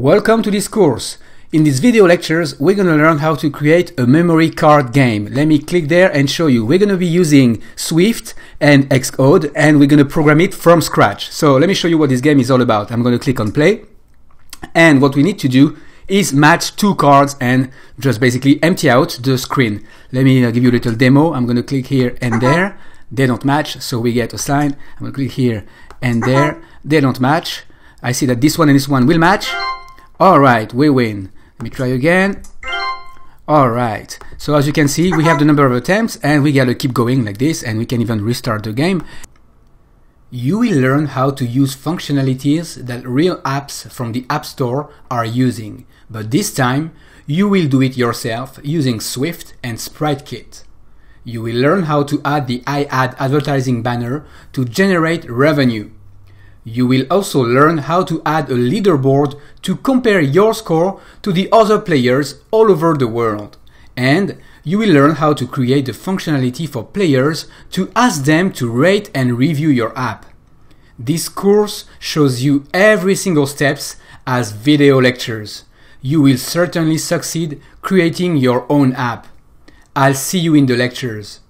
Welcome to this course. In this video lectures, we're going to learn how to create a memory card game. Let me click there and show you. We're going to be using Swift and Xcode, and we're going to program it from scratch. So let me show you what this game is all about. I'm going to click on play, and what we need to do is match two cards and just basically empty out the screen. Let me give you a little demo. I'm going to click here and there. They don't match, so we get a sign. I'm going to click here and there. They don't match. I see that this one and this one will match. Alright, we win. Let me try again. Alright, so as you can see, we have the number of attempts and we gotta keep going like this, and we can even restart the game. You will learn how to use functionalities that real apps from the App Store are using, but this time you will do it yourself using Swift and SpriteKit. You will learn how to add the iAd advertising banner to generate revenue. You will also learn how to add a leaderboard to compare your score to the other players all over the world. And you will learn how to create the functionality for players to ask them to rate and review your app. This course shows you every single step as video lectures. You will certainly succeed creating your own app. I'll see you in the lectures.